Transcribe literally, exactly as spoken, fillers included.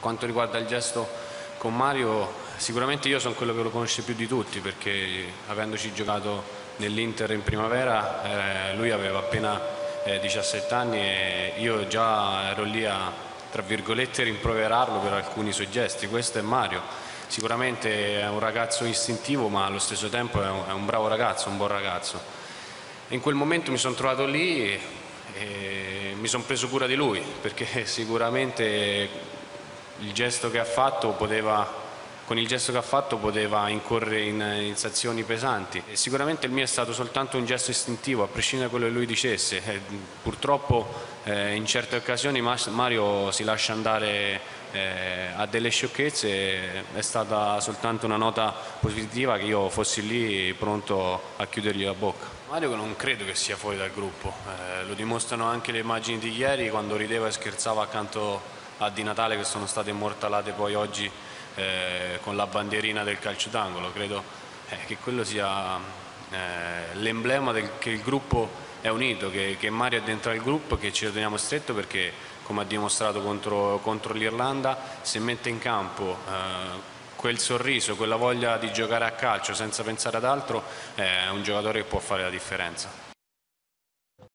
quanto riguarda il gesto con Mario, sicuramente io sono quello che lo conosce più di tutti, perché avendoci giocato nell'Inter in primavera, eh, lui aveva appena eh, diciassette anni e io già ero lì a, tra virgolette, rimproverarlo per alcuni suoi gesti. Questo è Mario, sicuramente è un ragazzo istintivo, ma allo stesso tempo è un, è un bravo ragazzo, un buon ragazzo. In quel momento mi sono trovato lì e mi sono preso cura di lui, perché sicuramente il gesto che ha fatto poteva, con il gesto che ha fatto poteva incorrere in, in sanzioni pesanti, e sicuramente il mio è stato soltanto un gesto istintivo, a prescindere da quello che lui dicesse. E purtroppo eh, in certe occasioni Mario si lascia andare eh, a delle sciocchezze. È stata soltanto una nota positiva che io fossi lì pronto a chiudergli la bocca. Mario non credo che sia fuori dal gruppo, eh, lo dimostrano anche le immagini di ieri quando rideva e scherzava accanto a Di Natale, che sono state immortalate poi oggi eh, con la bandierina del calcio d'angolo. Credo eh, che quello sia eh, l'emblema del, che il gruppo è unito, che, che Mario è dentro al gruppo, che ce lo teniamo stretto, perché come ha dimostrato contro, contro l'Irlanda, se mette in campo eh, quel sorriso, quella voglia di giocare a calcio senza pensare ad altro, è un giocatore che può fare la differenza.